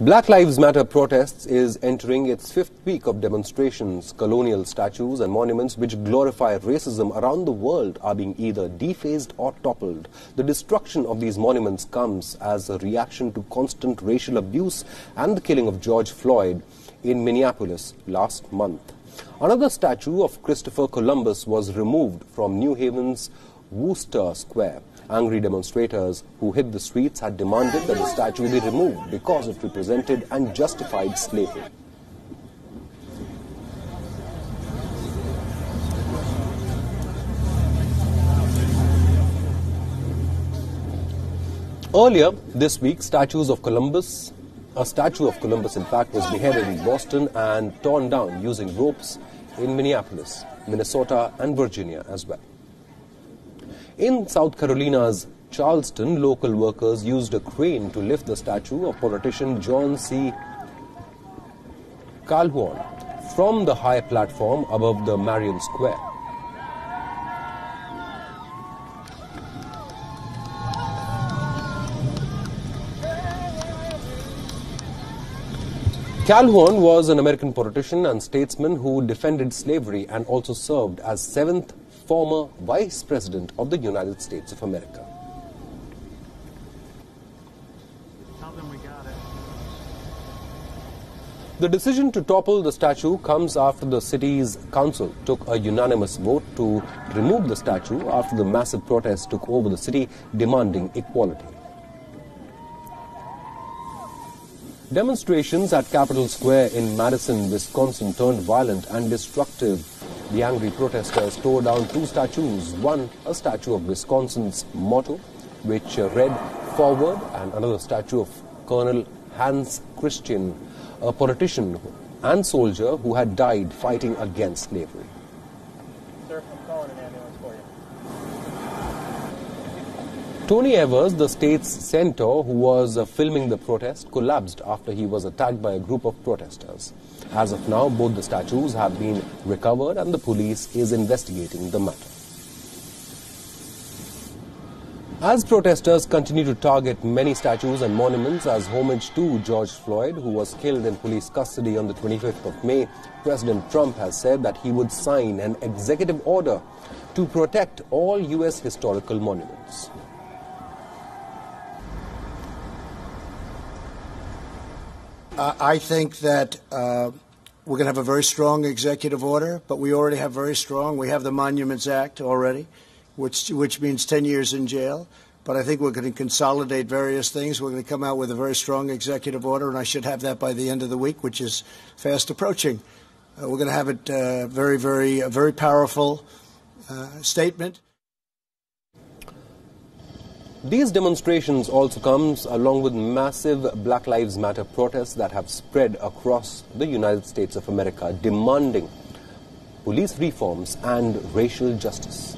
Black Lives Matter protests is entering its fifth week of demonstrations. Colonial statues and monuments which glorify racism around the world are being either defaced or toppled. The destruction of these monuments comes as a reaction to constant racial abuse and the killing of George Floyd in Minneapolis last month. Another statue of Christopher Columbus was removed from New Haven's Wooster Square. Angry demonstrators who hit the streets had demanded that the statue be removed because it represented and justified slavery. Earlier this week, a statue of Columbus, in fact, was beheaded in Boston and torn down using ropes in Minneapolis, Minnesota and Virginia as well. In South Carolina's Charleston, local workers used a crane to lift the statue of politician John C. Calhoun from the high platform above the Marion Square. Calhoun was an American politician and statesman who defended slavery and also served as seventh former Vice President of the United States of America. Tell them we got it. The decision to topple the statue comes after the city's council took a unanimous vote to remove the statue after the massive protests took over the city demanding equality. Demonstrations at Capitol Square in Madison, Wisconsin turned violent and destructive. The angry protesters tore down two statues, one a statue of Wisconsin's motto, which read "Forward," and another statue of Colonel Hans Christian, a politician and soldier who had died fighting against slavery. Sir, I'm calling an ambulance for you. Tony Evers, the state's senator who was filming the protest, collapsed after he was attacked by a group of protesters. As of now, both the statues have been recovered and the police is investigating the matter. As protesters continue to target many statues and monuments as homage to George Floyd, who was killed in police custody on the 25th of May, President Trump has said that he would sign an executive order to protect all U.S. historical monuments. I think that we're going to have a very strong executive order, but we already have very strong. We have the Monuments Act already, which means 10 years in jail. But I think we're going to consolidate various things. We're going to come out with a very strong executive order, and I should have that by the end of the week, which is fast approaching. We're going to have it a very powerful statement. These demonstrations also comes along with massive Black Lives Matter protests that have spread across the United States of America, demanding police reforms and racial justice.